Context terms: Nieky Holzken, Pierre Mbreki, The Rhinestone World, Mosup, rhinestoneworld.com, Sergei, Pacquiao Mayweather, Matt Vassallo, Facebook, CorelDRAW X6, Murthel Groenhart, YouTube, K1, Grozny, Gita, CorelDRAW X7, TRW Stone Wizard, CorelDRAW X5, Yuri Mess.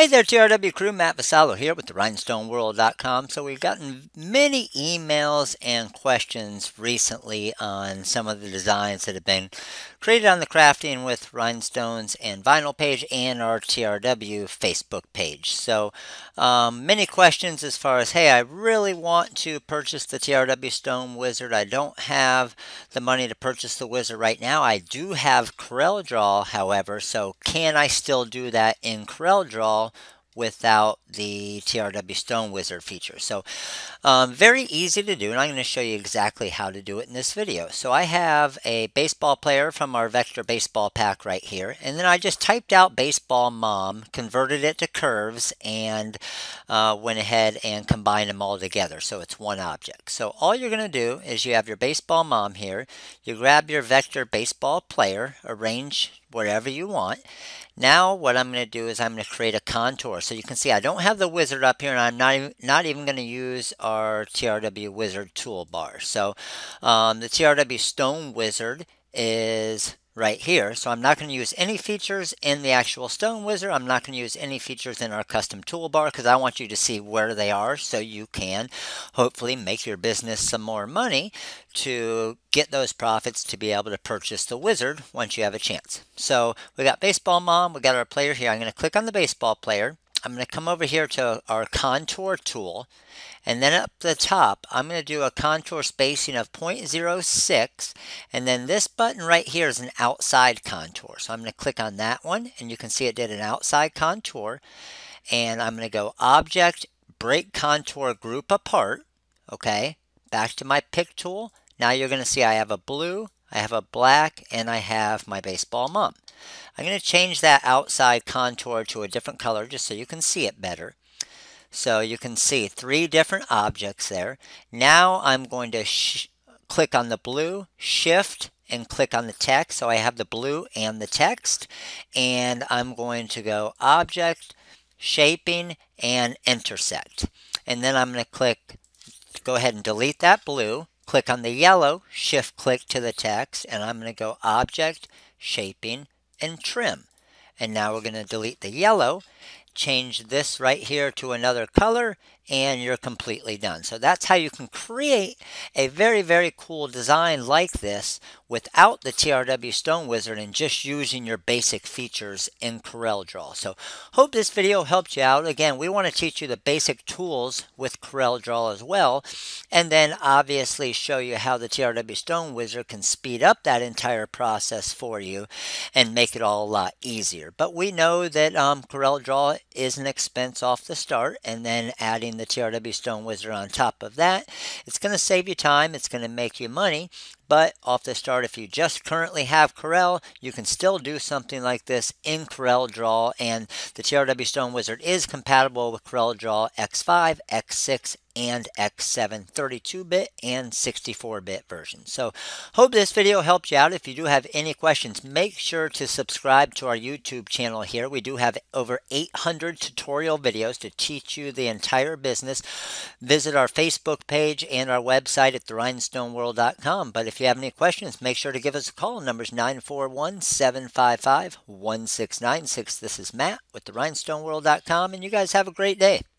Hey there TRW crew, Matt Vassallo here with the rhinestoneworld.com. So we've gotten many emails and questions recently on some of the designs that have been created on the Crafting with Rhinestones and Vinyl page and our TRW Facebook page. So many questions as far as, hey, I really want to purchase the TRW Stone Wizard. I don't have the money to purchase the Wizard right now. I do have CorelDRAW, however, so can I still do that in CorelDRAW without the TRW Stone Wizard feature? So very easy to do, and I'm going to show you exactly how to do it in this video. So I have a baseball player from our Vector baseball pack right here, and then I just typed out baseball mom, converted it to curves, and went ahead and combined them all together so it's one object. So all you're going to do is you have your baseball mom here, you grab your Vector baseball player, arrange wherever you want. Now what I'm going to do is I'm going to create a contour. So you can see I don't have the wizard up here, and I'm not even going to use our TRW Wizard toolbar. So the TRW Stone Wizard is right here. So I'm not going to use any features in the actual Stone Wizard. I'm not going to use any features in our custom toolbar because I want you to see where they are so you can hopefully make your business some more money to get those profits to be able to purchase the Wizard once you have a chance. So we got baseball mom, we got our player here. I'm going to click on the baseball player. I'm going to come over here to our contour tool, and then up the top I'm going to do a contour spacing of 0.06, and then this button right here is an outside contour. So I'm going to click on that one, and you can see it did an outside contour, and I'm going to go object, break contour, group apart. Okay, back to my pick tool. Now you're going to see I have a blue, I have a black, and I have my baseball mom. I'm going to change that outside contour to a different color just so you can see it better. So you can see three different objects there. Now I'm going to click on the blue, shift, and click on the text. So I have the blue and the text. And I'm going to go object, shaping, and intersect. And then I'm going to click, go ahead and delete that blue. Click on the yellow, shift click to the text, and I'm going to go object, shaping, and trim. And now we're going to delete the yellow, change this right here to another color, and you're completely done. So that's how you can create a very, very cool design like this without the TRW Stone Wizard and just using your basic features in CorelDRAW. So hope this video helped you out. Again, we want to teach you the basic tools with CorelDRAW as well, and then obviously show you how the TRW Stone Wizard can speed up that entire process for you and make it all a lot easier. But we know that CorelDRAW is an expense off the start, and then adding the TRW Stone Wizard on top of that, it's going to save you time, it's going to make you money. But off the start, if you just currently have Corel, you can still do something like this in CorelDRAW, and the TRW Stone Wizard is compatible with CorelDRAW X5, X6, and X7 32-bit and 64-bit versions. So hope this video helped you out. If you do have any questions, make sure to subscribe to our YouTube channel here. We do have over 800 tutorial videos to teach you the entire business. Visit our Facebook page and our website at therhinestoneworld.com. But if you have any questions, make sure to give us a call. Number's 941-755-1696. This is Matt with therhinestoneworld.com, and you guys have a great day.